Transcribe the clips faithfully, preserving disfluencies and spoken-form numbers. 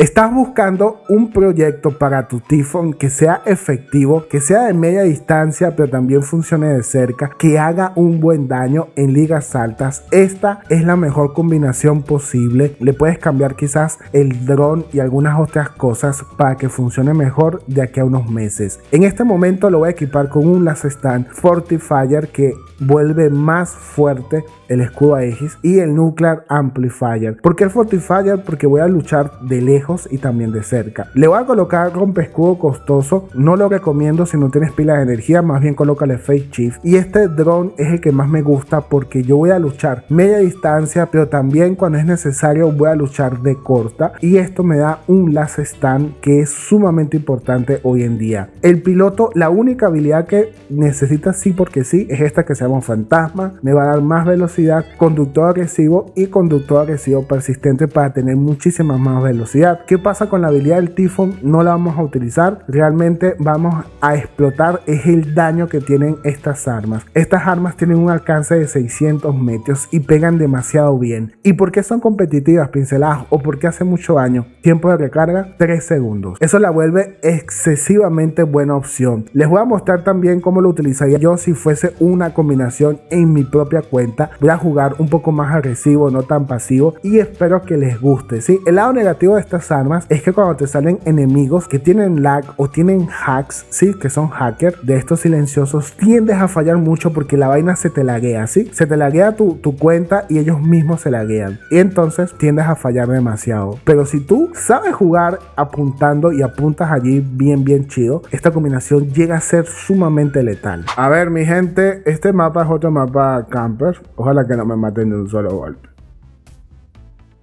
Estás buscando un proyecto para tu Typhon que sea efectivo, que sea de media distancia pero también funcione de cerca, que haga un buen daño en ligas altas. Esta es la mejor combinación posible. Le puedes cambiar quizás el dron y algunas otras cosas para que funcione mejor de aquí a unos meses. En este momento lo voy a equipar con un Last Stand Fortifier que vuelve más fuerte el Escudo Aegis y el Nuclear Amplifier. ¿Por qué el Fortifier? Porque voy a luchar de lejos y también de cerca. Le voy a colocar rompescudo costoso, no lo recomiendo si no tienes pilas de energía, más bien colócale Face Chief. Y este drone es el que más me gusta porque yo voy a luchar media distancia, pero también cuando es necesario voy a luchar de corta, y esto me da un last stand que es sumamente importante hoy en día. El piloto, la única habilidad que necesita sí porque sí es esta que se llama fantasma. Me va a dar más velocidad, conductor agresivo y conductor agresivo persistente para tener muchísima más velocidad. ¿Qué pasa con la habilidad del Typhon? No la vamos a utilizar, realmente vamos a explotar es el daño que tienen estas armas. Estas armas tienen un alcance de seiscientos metros y pegan demasiado bien. ¿Y por qué son competitivas, pinceladas? ¿O por qué hace mucho daño? Tiempo de recarga tres segundos. Eso la vuelve excesivamente buena opción. Les voy a mostrar también cómo lo utilizaría yo si fuese una combinación en mi propia cuenta. Voy a jugar un poco más agresivo, no tan pasivo, y espero que les guste, ¿sí? El lado negativo de esta armas es que cuando te salen enemigos que tienen lag o tienen hacks, sí, que son hackers de estos silenciosos, tiendes a fallar mucho porque la vaina se te laguea, sí, se te laguea tu, tu cuenta y ellos mismos se laguean, y entonces tiendes a fallar demasiado. Pero si tú sabes jugar apuntando y apuntas allí bien bien chido, esta combinación llega a ser sumamente letal. A ver, mi gente, este mapa es otro mapa camper, ojalá que no me maten de un solo golpe.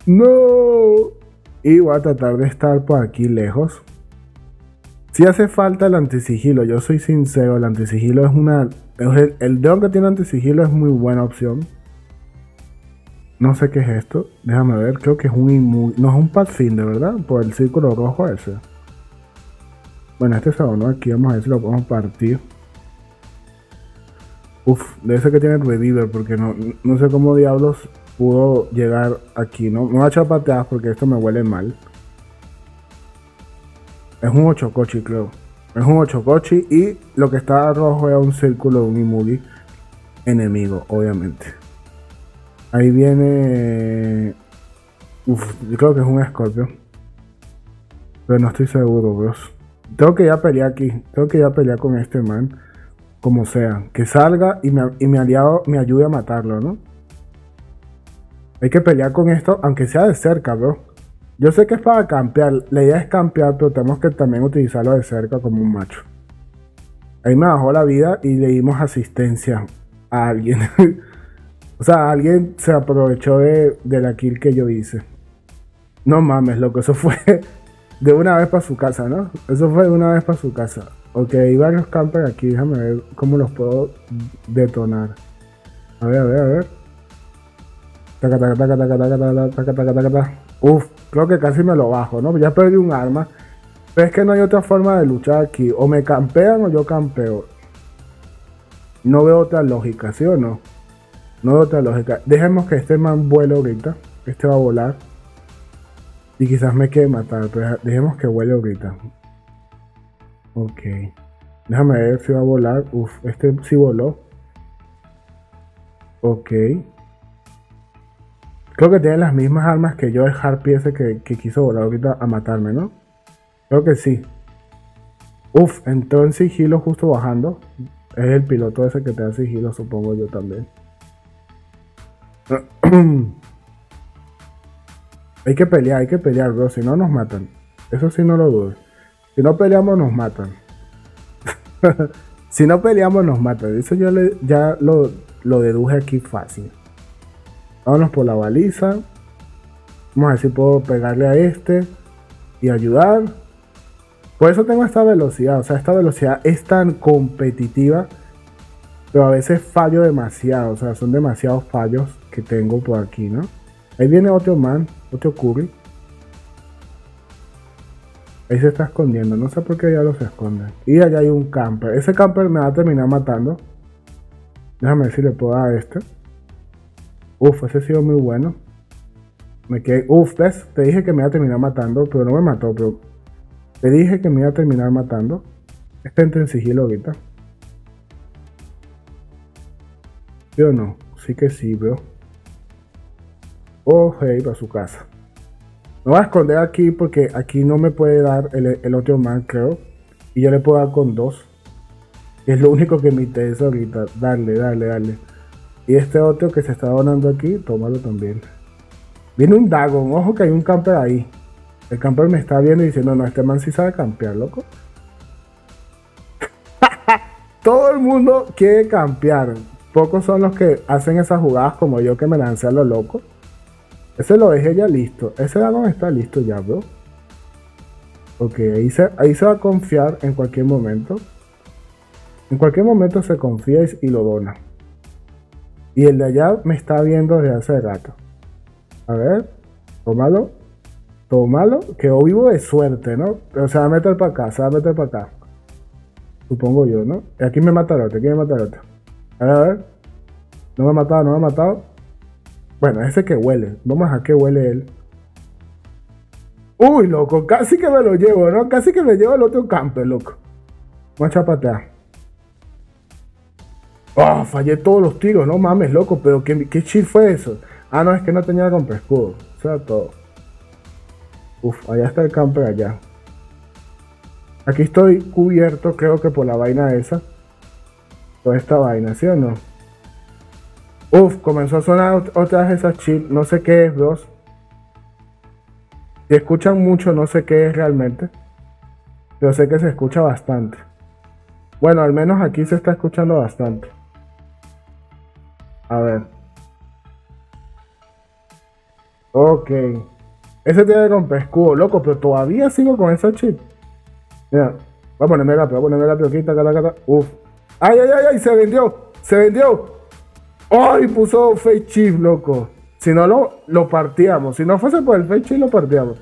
No. Y voy a tratar de estar por aquí lejos. Si hace falta el antisigilo, yo soy sincero, el antisigilo es una... El, el dron que tiene antisigilo es muy buena opción. No sé qué es esto, déjame ver, creo que es un inmu... No es un Pathfinder, ¿verdad? Por el círculo rojo ese. Bueno, este se abonó aquí, vamos a ver si lo podemos partir. Uf, debe ser que tiene el Reviver porque no, no sé cómo diablos... pudo llegar aquí, ¿no? Me voy a echar pateadas porque esto me huele mal. Es un ochocochi, creo. Es un ochocochi y lo que está rojo es un círculo de un Imuri enemigo, obviamente. Ahí viene... Uf, yo creo que es un Scorpion. Pero no estoy seguro, bros. Tengo que ya pelear aquí. Tengo que ya pelear con este man. Como sea. Que salga y, me, y mi aliado me ayude a matarlo, ¿no? Hay que pelear con esto, aunque sea de cerca, bro. Yo sé que es para campear. La idea es campear, pero tenemos que también utilizarlo de cerca como un macho. Ahí me bajó la vida y le dimos asistencia a alguien. O sea, alguien se aprovechó de, de la kill que yo hice. No mames, loco. Eso fue de una vez para su casa, ¿no? Eso fue de una vez para su casa. Ok, hay varios campers aquí. Déjame ver cómo los puedo detonar. A ver, a ver, a ver. Taca, taca, taca, taca, taca, taca, taca, taca, taca. Uf, creo que casi me lo bajo, ¿no? Ya perdí un arma. Pero es que no hay otra forma de luchar aquí. O me campean o yo campeo. No veo otra lógica, ¿sí o no? No veo otra lógica. Dejemos que este man vuele ahorita. Este va a volar. Y quizás me quede matar, pero dejemos que vuele ahorita. Ok. Déjame ver si va a volar. Uf, este sí voló. Ok. Creo que tiene las mismas armas que yo, el Harpy ese que, que quiso volar ahorita a matarme, ¿no? Creo que sí. Uf, entró en sigilo justo bajando. Es el piloto ese que te da sigilo, supongo yo también. Hay que pelear, hay que pelear, bro. Si no, nos matan. Eso sí, no lo dudo. Si no peleamos, nos matan. Si no peleamos, nos matan. Eso yo le, ya lo, lo deduje aquí fácil. Vámonos por la baliza. Vamos a ver si puedo pegarle a este y ayudar. Por eso tengo esta velocidad. O sea, esta velocidad es tan competitiva. Pero a veces fallo demasiado. O sea, son demasiados fallos que tengo por aquí, ¿no? Ahí viene otro man. Otro Cubri. Ahí se está escondiendo. No sé por qué ya los esconden. Y allá hay un camper. Ese camper me va a terminar matando. Déjame ver si le puedo dar a este. Uf, ese ha sido muy bueno. Me quedé. Uf, ¿ves? Te dije que me iba a terminar matando, pero no me mató, pero. Te dije que me iba a terminar matando. Este entra en sigilo ahorita. ¿Sí o no? Sí que sí, bro. Oh, hey, para su casa. Me voy a esconder aquí porque aquí no me puede dar el, el otro man, creo. Y yo le puedo dar con dos. Es lo único que me interesa ahorita. Dale, dale, dale. Y este otro que se está donando aquí, tómalo también. Viene un Dagon. Ojo que hay un camper ahí. El camper me está viendo y diciendo, no, no, este man sí sabe campear, loco. Todo el mundo quiere campear. Pocos son los que hacen esas jugadas como yo que me lancé a lo loco. Ese lo dejé ya listo. Ese Dagon está listo ya, bro. Ok, ahí se, ahí se va a confiar en cualquier momento. En cualquier momento se confía y lo dona. Y el de allá me está viendo desde hace rato. A ver, tómalo. Tómalo. Quedó vivo de suerte, ¿no? Pero se va a meter para acá, se va a meter para acá. Supongo yo, ¿no? Y aquí me mata el otro, aquí me mata el otro. A ver, a ver. No me ha matado, no me ha matado. Bueno, ese que huele. Vamos a dejar que huele él. Uy, loco, casi que me lo llevo, ¿no? Casi que me llevo al otro camper, loco. Vamos a chapatear. Oh, fallé todos los tiros, no mames, loco, pero ¿qué, qué chill fue eso? Ah, no, es que no tenía compra escudo. O sea, todo. Uf, allá está el camper allá. Aquí estoy cubierto, creo que por la vaina esa. Toda esta vaina, ¿sí o no? Uf, comenzó a sonar otra vez esa chill. No sé qué es, bros. Si escuchan mucho, no sé qué es realmente. Pero sé que se escucha bastante. Bueno, al menos aquí se está escuchando bastante. A ver. Ok. Ese tiene rompescudo, loco, pero todavía sigo con ese chip. Mira, voy a ponerme rápido, voy a ponerme rápido aquí, taca, taca, taca. Uf. ¡Ay, ay, ay, ay! ¡Se vendió! ¡Se vendió! ¡Ay! Puso fake chip, loco. Si no lo, lo partíamos. Si no fuese por el fake chip, lo partíamos.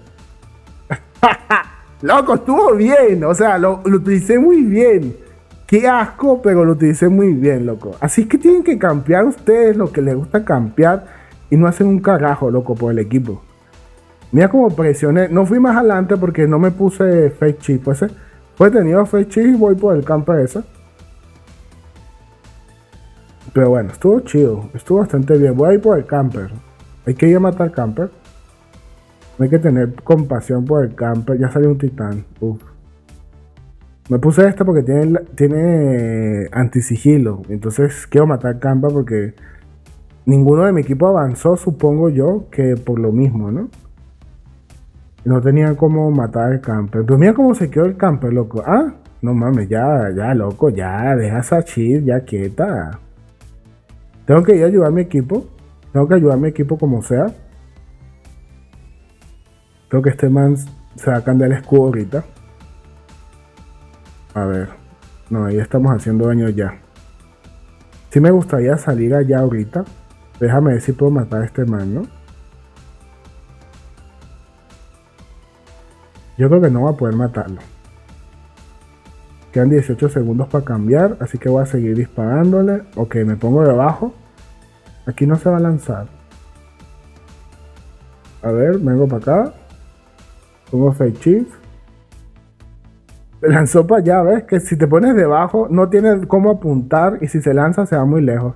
Loco, estuvo bien. O sea, lo, lo utilicé muy bien. Qué asco, pero lo utilicé muy bien, loco. Así que tienen que campear ustedes lo que les gusta campear y no hacen un carajo, loco, por el equipo. Mira cómo presioné. No fui más adelante porque no me puse fake chip ese. Pues he tenido fake chip y voy por el camper ese. Pero bueno, estuvo chido. Estuvo bastante bien. Voy a ir por el camper. Hay que ir a matar camper. Hay que tener compasión por el camper. Ya salió un titán. Uf. Me puse esta porque tiene, tiene antisigilo. Entonces quiero matar campa porque ninguno de mi equipo avanzó, supongo yo, que por lo mismo, ¿no? No tenían cómo matar al camper. Pero mira cómo se quedó el camper, loco. Ah, no mames, ya, ya, loco, ya, deja esa chip, ya quieta. Tengo que ir a ayudar a mi equipo. Tengo que ayudar a mi equipo como sea. Creo que este man se va a cambiar el escudo ahorita. A ver, no, ahí estamos haciendo daño ya. Sí me gustaría salir allá ahorita. Déjame ver si puedo matar a este man, ¿no? Yo creo que no voy a poder matarlo. Quedan dieciocho segundos para cambiar, así que voy a seguir disparándole. Ok, me pongo debajo. Aquí no se va a lanzar. A ver, vengo para acá. Pongo fake chip. Lanzó para allá, ¿ves? Que si te pones debajo no tienes cómo apuntar y si se lanza se va muy lejos.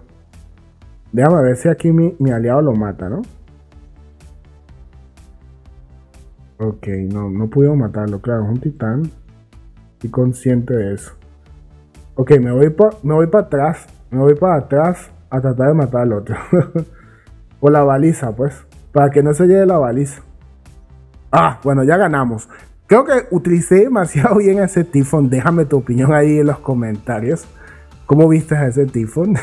Déjame ver si aquí mi, mi aliado lo mata, ¿no? Ok, no, no pudimos matarlo, claro, es un titán. Estoy consciente de eso. Ok, me voy para me voy para atrás, me voy para atrás a tratar de matar al otro. O la baliza, pues, para que no se lleve la baliza. Ah, bueno, ya ganamos. Creo que utilicé demasiado bien a ese Typhon. Déjame tu opinión ahí en los comentarios. ¿Cómo viste a ese Typhon?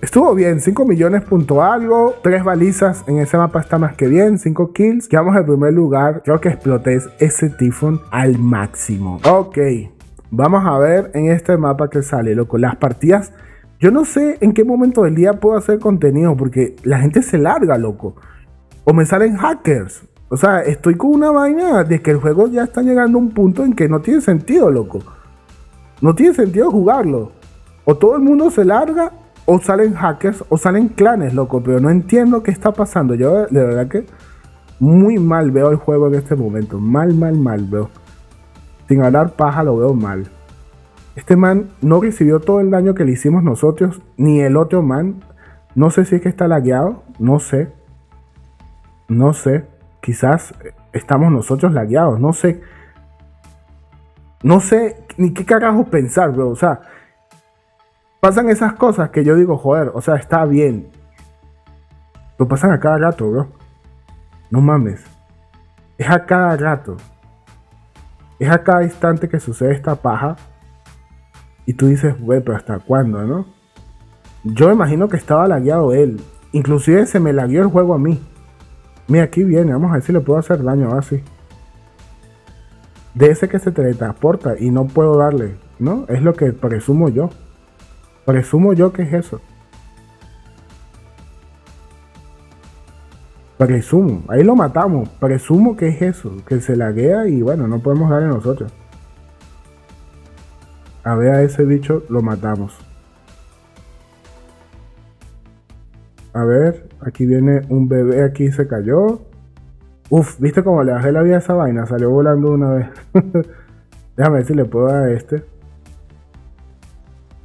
Estuvo bien, cinco millones punto algo. tres balizas en ese mapa está más que bien. cinco kills. Quedamos en primer lugar. Creo que exploté ese Typhon al máximo. Ok, vamos a ver en este mapa que sale, loco. Las partidas. Yo no sé en qué momento del día puedo hacer contenido porque la gente se larga, loco. O me salen hackers. O sea, estoy con una vaina de que el juego ya está llegando a un punto en que no tiene sentido, loco. No tiene sentido jugarlo. O todo el mundo se larga, o salen hackers, o salen clanes, loco. Pero no entiendo qué está pasando. Yo, de verdad que... Muy mal veo el juego en este momento. Mal, mal, mal veo. Sin hablar paja, lo veo mal. Este man no recibió todo el daño que le hicimos nosotros, ni el otro man. No sé si es que está lagueado, no sé. No sé, quizás estamos nosotros lagueados, no sé. No sé ni qué carajo pensar, bro. O sea, pasan esas cosas que yo digo, joder, o sea, está bien. Lo pasan a cada rato, bro. No mames. Es a cada rato. Es a cada instante que sucede esta paja. Y tú dices, güey, pero ¿hasta cuándo, no? Yo imagino que estaba lagueado él. Inclusive se me lagueó el juego a mí. Mira, aquí viene, vamos a ver si le puedo hacer daño así. De ese que se teletransporta y no puedo darle, ¿no? Es lo que presumo yo. Presumo yo que es eso. Presumo, ahí lo matamos. Presumo que es eso, que se laguea y bueno, no podemos darle nosotros. A ver, a ese bicho lo matamos. A ver, aquí viene un bebé, aquí se cayó. Uf, ¿viste cómo le bajé la vida a esa vaina? Salió volando una vez. Déjame ver si le puedo dar a este.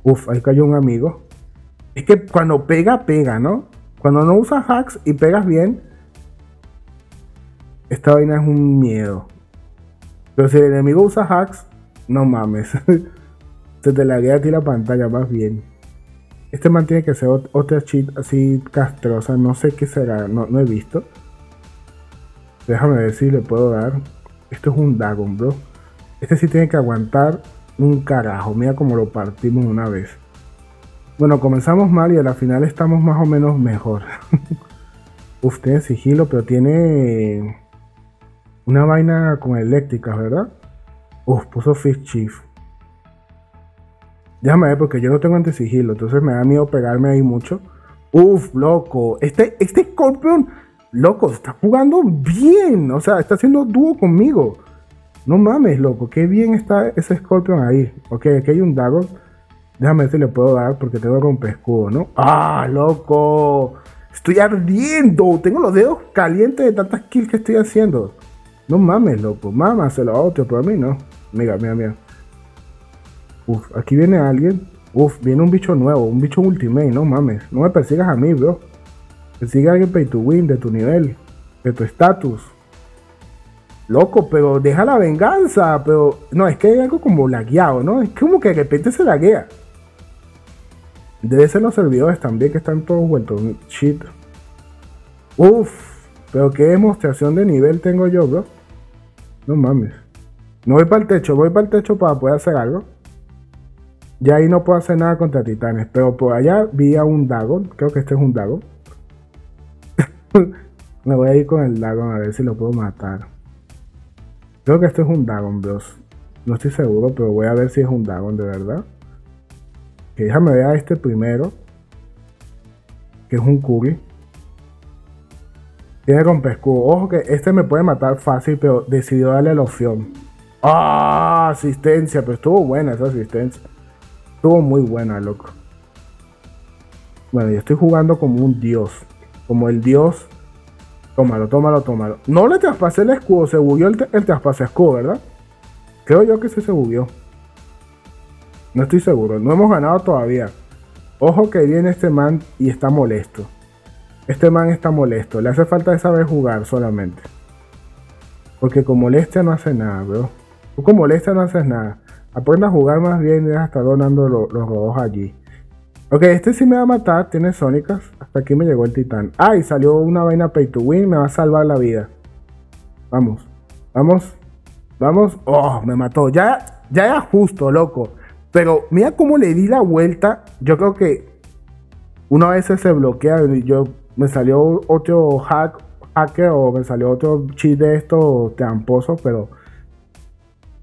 Uf, ahí cayó un amigo. Es que cuando pega, pega, ¿no? Cuando no usas hacks y pegas bien, esta vaina es un miedo. Pero si el enemigo usa hacks, no mames. Se te laguea a ti la pantalla, más bien. Este man tiene que ser otra cheat así castrosa, no sé qué será, no, no he visto. Déjame ver si le puedo dar. Esto es un Dagon, bro. Este sí tiene que aguantar un carajo. Mira como lo partimos una vez. Bueno, comenzamos mal y a la final estamos más o menos mejor. Uf, tiene sigilo, pero tiene una vaina con eléctricas, ¿verdad? Uf, puso Fish Chief. Déjame ver porque yo no tengo antisigilo, entonces me da miedo pegarme ahí mucho. Uf, loco. Este, este Scorpion... Loco, está jugando bien, o sea, está haciendo dúo conmigo. No mames, loco, qué bien está ese Scorpion ahí. Ok, aquí hay un Dagon. Déjame ver si le puedo dar porque tengo rompescudo, ¿no? ¡Ah, loco! Estoy ardiendo, tengo los dedos calientes de tantas kills que estoy haciendo. No mames, loco, mámaselo a otro, pero a mí no. Mira, mira, mira. Uf, aquí viene alguien. Uf, viene un bicho nuevo, un bicho ultimate, no mames. No me persigas a mí, bro. Sigue alguien pay to win de tu nivel, de tu estatus. Loco, pero deja la venganza. Pero no, es que hay algo como lagueado, ¿no? Es como que de repente se laguea. Debe ser los servidores también que están todos vueltos shit. Uff, pero qué demostración de nivel tengo yo, bro. No mames. No voy para el techo, voy para el techo para poder hacer algo. Ya ahí no puedo hacer nada contra titanes. Pero por allá vi a un Dagon. Creo que este es un Dagon. Me voy a ir con el Dagon a ver si lo puedo matar. Creo que esto es un Dagon, bros. No estoy seguro, pero voy a ver si es un Dagon de verdad. Que déjame ver a este primero. Que es un Cubri. Tiene rompescudo. Ojo que este me puede matar fácil, pero decidió darle la opción. ¡Ah! ¡Oh, asistencia! Pero estuvo buena esa asistencia. Estuvo muy buena, loco. Bueno, yo estoy jugando como un dios. Como el dios. Tómalo, tómalo, tómalo. No le traspasé el escudo. Se bugueó el, el traspase escudo, ¿verdad? Creo yo que sí se bugueó. No estoy seguro. No hemos ganado todavía. Ojo que viene este man y está molesto. Este man está molesto. Le hace falta de saber jugar solamente. Porque con molestia no hace nada, bro. Tú con molestia no haces nada. Aprende a jugar más bien y deja estar donando lo, los rodos allí. Ok, este sí me va a matar, tiene sónicas. Hasta aquí me llegó el titán. ¡Ay! Ah, salió una vaina pay to win, me va a salvar la vida. Vamos, vamos, vamos. ¡Oh! Me mató, ya, ya era justo, loco. Pero mira cómo le di la vuelta. Yo creo que una vez se bloquea y yo, me salió otro hack, hacker o me salió otro cheat de estos tramposos, pero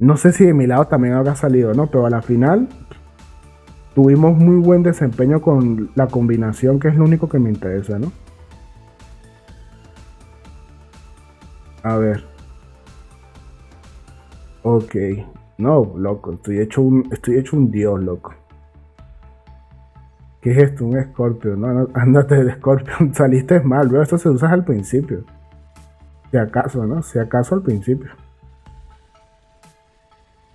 no sé si de mi lado también habrá salido, ¿no? Pero a la final... Tuvimos muy buen desempeño con la combinación, que es lo único que me interesa, ¿no? A ver. Ok. No, loco. Estoy hecho un, estoy hecho un dios, loco. ¿Qué es esto? Un Scorpion. No, no, ándate del Scorpion. Saliste mal, bro. Esto se usa al principio. Si acaso, ¿no? Si acaso al principio.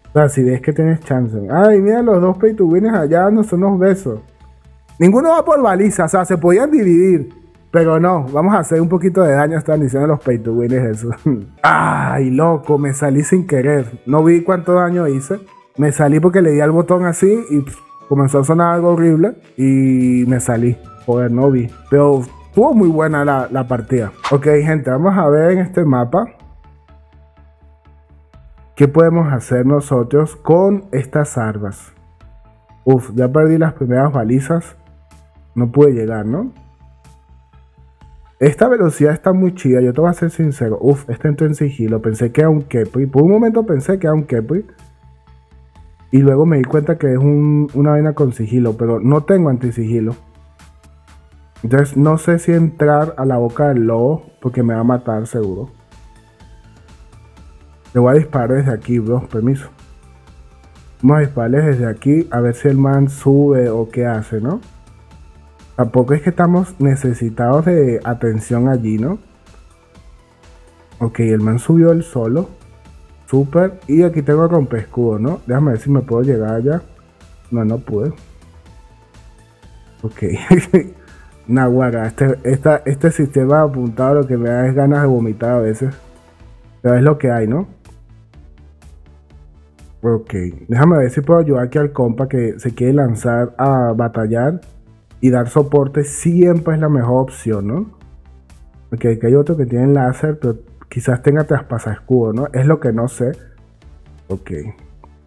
O sea, si ves que tienes chance. Ay, mira los dos pay to win allá dándonos unos besos. Ninguno va por baliza, o sea, se podían dividir. Pero no, vamos a hacer un poquito de daño a esta misión de los pay to win eso. Ay, loco, me salí sin querer. No vi cuánto daño hice. Me salí porque le di al botón así y pff, comenzó a sonar algo horrible. Y me salí. Joder, no vi. Pero estuvo muy buena la, la partida. Ok, gente, vamos a ver en este mapa qué podemos hacer nosotros con estas armas. Uf, ya perdí las primeras balizas. No pude llegar, ¿no? Esta velocidad está muy chida, yo te voy a ser sincero. Uf, este entró en sigilo, pensé que era un Kepri. Por un momento pensé que era un Kepri. Y luego me di cuenta que es un, una vaina con sigilo, pero no tengo antisigilo. Entonces no sé si entrar a la boca del lobo, porque me va a matar seguro. Le voy a disparar desde aquí, bro, permiso. Vamos a dispararles desde aquí, a ver si el man sube o qué hace, ¿no? Tampoco es que estamos necesitados de atención allí, ¿no? Ok, el man subió él solo. Super. Y aquí tengo rompescudo, ¿no? Déjame ver si me puedo llegar allá. No, no pude. Ok. Naguara, este, esta, este sistema apuntado lo que me da es ganas de vomitar a veces. Pero es lo que hay, ¿no? Ok. Déjame ver si puedo ayudar aquí al compa que se quiere lanzar a batallar. Y dar soporte siempre es la mejor opción, ¿no? Ok, aquí hay otro que tiene láser, pero quizás tenga traspasa escudo, ¿no? Es lo que no sé. Ok.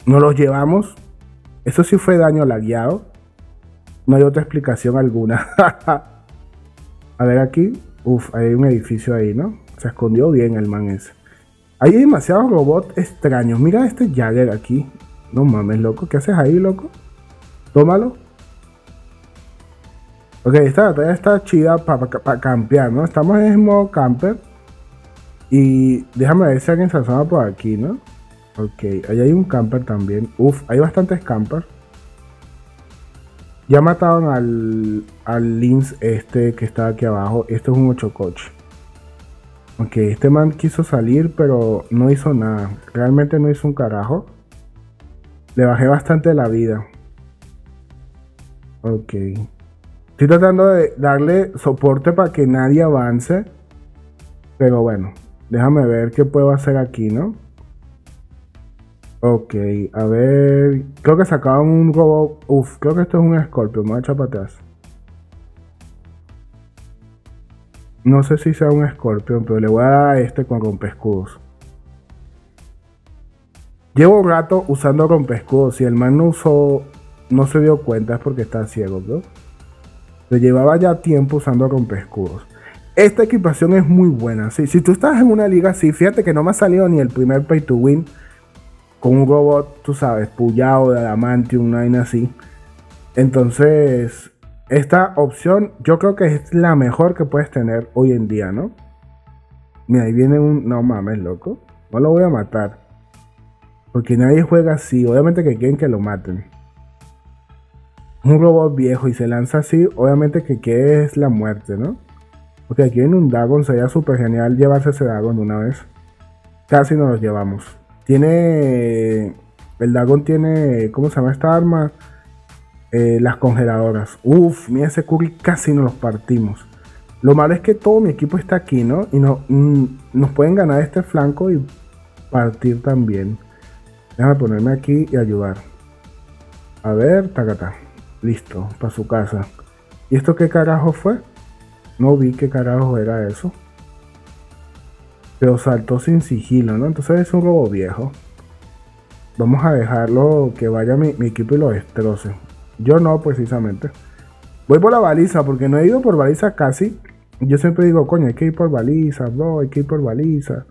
Nos los llevamos. Eso sí fue daño lagueado. No hay otra explicación alguna. A ver aquí. Uf, hay un edificio ahí, ¿no? Se escondió bien el man ese. Hay demasiados robots extraños. Mira este Jagger aquí. No mames, loco. ¿Qué haces ahí, loco? Tómalo. Ok, esta batalla está chida para pa, pa campear, ¿no? Estamos en modo camper. Y déjame ver si alguien se asoma por aquí, ¿no? Ok, ahí hay un camper también. Uf, hay bastantes campers. Ya mataron al, al Lynx este que está aquí abajo. Esto es un ocho coche. Ok, este man quiso salir, pero no hizo nada. Realmente no hizo un carajo. Le bajé bastante la vida. Ok. Estoy tratando de darle soporte para que nadie avance. Pero bueno, déjame ver qué puedo hacer aquí, ¿no? Ok, a ver... Creo que sacaban un robot... Uf, creo que esto es un Scorpion. Me voy a echar para atrás. No sé si sea un Scorpion, pero le voy a dar a este con rompescudos. Llevo un rato usando rompescudos. Si el man no usó... No se dio cuenta es porque está ciego, bro. Le llevaba ya tiempo usando rompescudos. Esta equipación es muy buena. Sí, si tú estás en una liga así, fíjate que no me ha salido ni el primer pay to win con un robot, tú sabes, pullado de adamantium, una vaina así. Entonces, esta opción yo creo que es la mejor que puedes tener hoy en día, ¿no? Mira, ahí viene un... No mames, loco. No lo voy a matar. Porque nadie juega así. Obviamente que quieren que lo maten. Un robot viejo y se lanza así, obviamente que qué es la muerte, ¿no? Porque aquí en un Dagon sería súper genial llevarse ese Dagon de una vez. Casi nos los llevamos. Tiene... El Dagon tiene... ¿Cómo se llama esta arma? Eh, las congeladoras. Uf, mira ese Cubri, casi nos los partimos. Lo malo es que todo mi equipo está aquí, ¿no? Y no, mm, nos pueden ganar este flanco y partir también. Déjame ponerme aquí y ayudar. A ver, tacatá. Listo, para su casa. ¿Y esto qué carajo fue? No vi qué carajo era eso. Pero saltó sin sigilo, ¿no? Entonces es un robo viejo. Vamos a dejarlo que vaya mi, mi equipo y lo destroce. Yo no, precisamente. Voy por la baliza, porque no he ido por baliza casi. Yo siempre digo, coño, hay que ir por baliza, bro, hay que ir por baliza.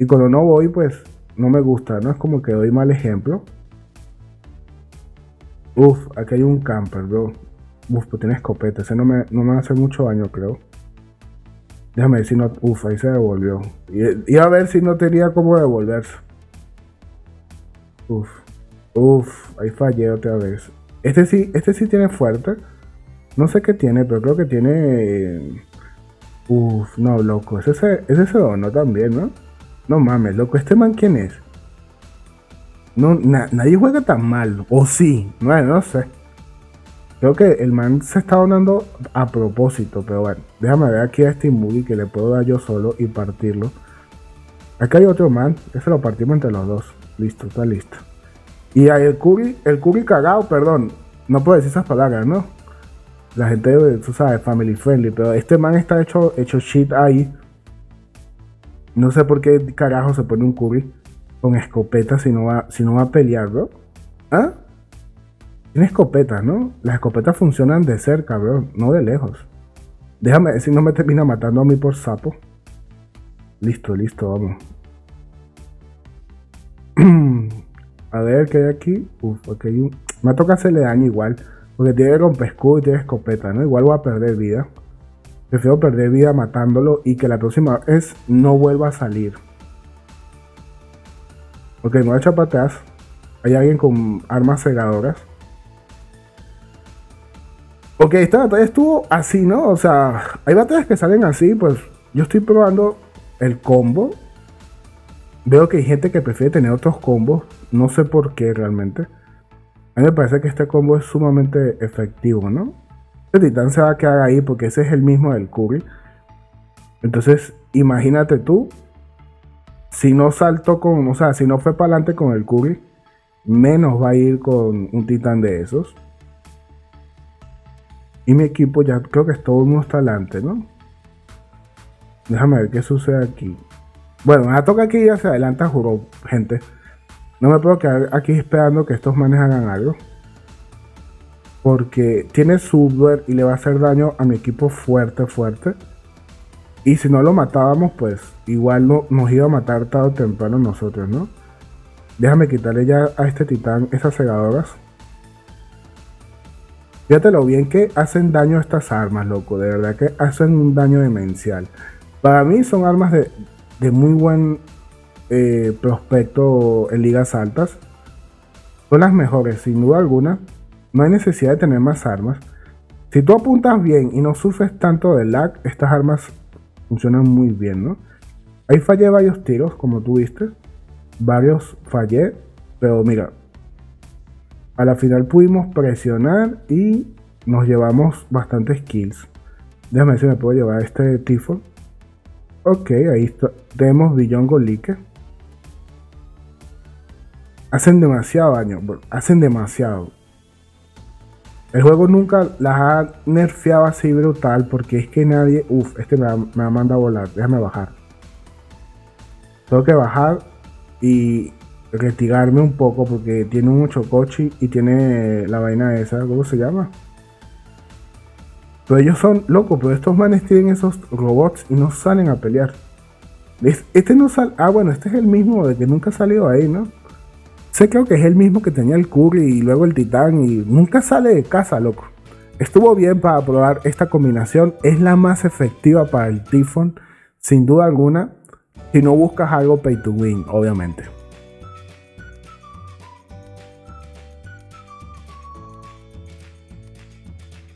Y cuando no voy, pues, no me gusta, ¿no? Es como que doy mal ejemplo. Uf, aquí hay un camper, bro. Uf, pues tiene escopeta. Ese no me, no me va a hacer mucho daño, creo. Déjame ver si no... Uf, ahí se devolvió. Y, y a ver si no tenía cómo devolverse. Uf. Uf, ahí fallé otra vez. Este sí, este sí tiene fuerte. No sé qué tiene, pero creo que tiene... Uf, no, loco, es ese, es ese dono también, ¿no? No mames, loco, ¿este man quién es? No, na, nadie juega tan mal, o sí, bueno, no sé. Creo que el man se está donando a propósito, pero bueno, déjame ver aquí a Steamboogie que le puedo dar yo solo y partirlo. Acá hay otro man, ese lo partimos entre los dos, listo, está listo. Y hay el Cubri, el Cubri cagado, perdón, no puedo decir esas palabras, ¿no? La gente, tú sabes, family friendly, pero este man está hecho, hecho shit ahí. No sé por qué carajo se pone un Cubri con escopeta si no va, si no va a pelear, bro. ¿Ah? Tiene escopetas, ¿no? Las escopetas funcionan de cerca, bro, no de lejos. Déjame decir, no me termina matando a mí por sapo. Listo, listo, vamos. A ver qué hay aquí. Uf, aquí hay un... Me toca hacerle daño igual, porque tiene rompescudo y tiene escopeta, ¿no? Igual voy a perder vida. Prefiero perder vida matándolo y que la próxima vez no vuelva a salir. Ok, me voy a echar para atrás. Hay alguien con armas cegadoras. Ok, esta batalla estuvo así, ¿no? O sea, hay batallas que salen así, pues yo estoy probando el combo. Veo que hay gente que prefiere tener otros combos. No sé por qué realmente. A mí me parece que este combo es sumamente efectivo, ¿no? El titán se va a quedar ahí porque ese es el mismo del Cubri. Entonces, imagínate tú. Si no saltó con... O sea, si no fue para adelante con el Cubri, menos va a ir con un titán de esos. Y mi equipo ya creo que todo el mundo está adelante, ¿no? Déjame ver qué sucede aquí. Bueno, me toca aquí y ya se adelanta, juro, gente. No me puedo quedar aquí esperando que estos manes hagan algo. Porque tiene subduer y le va a hacer daño a mi equipo fuerte, fuerte. Y si no lo matábamos, pues igual no, nos iba a matar tarde o temprano nosotros, ¿no? Déjame quitarle ya a este titán estas cegadoras. Fíjate lo bien que hacen daño estas armas, loco. De verdad que hacen un daño demencial. Para mí son armas de, de muy buen... Eh, prospecto en ligas altas. Son las mejores sin duda alguna. No hay necesidad de tener más armas. Si tú apuntas bien y no sufres tanto de lag, estas armas funcionan muy bien, ¿no? Ahí fallé varios tiros, como tú viste. Varios fallé, pero mira, a la final pudimos presionar y nos llevamos bastantes kills. Déjame ver si me puedo llevar este Typhon. Ok, ahí está. Tenemos Billongo Lique. Hacen demasiado daño, bro. Hacen demasiado. El juego nunca las ha nerfeado así brutal porque es que nadie... Uf, este me ha, me ha mandado a volar. Déjame bajar. Tengo que bajar y retirarme un poco porque tiene un chocochi y tiene la vaina esa. ¿Cómo se llama? Pero ellos son locos, pero estos manes tienen esos robots y no salen a pelear. Este no sale... Ah, bueno, este es el mismo de que nunca salió ahí, ¿no? Sé, creo que es el mismo que tenía el Cubri y luego el titán y nunca sale de casa, loco. Estuvo bien para probar esta combinación. Es la más efectiva para el Typhon, sin duda alguna. Si no buscas algo pay to win, obviamente.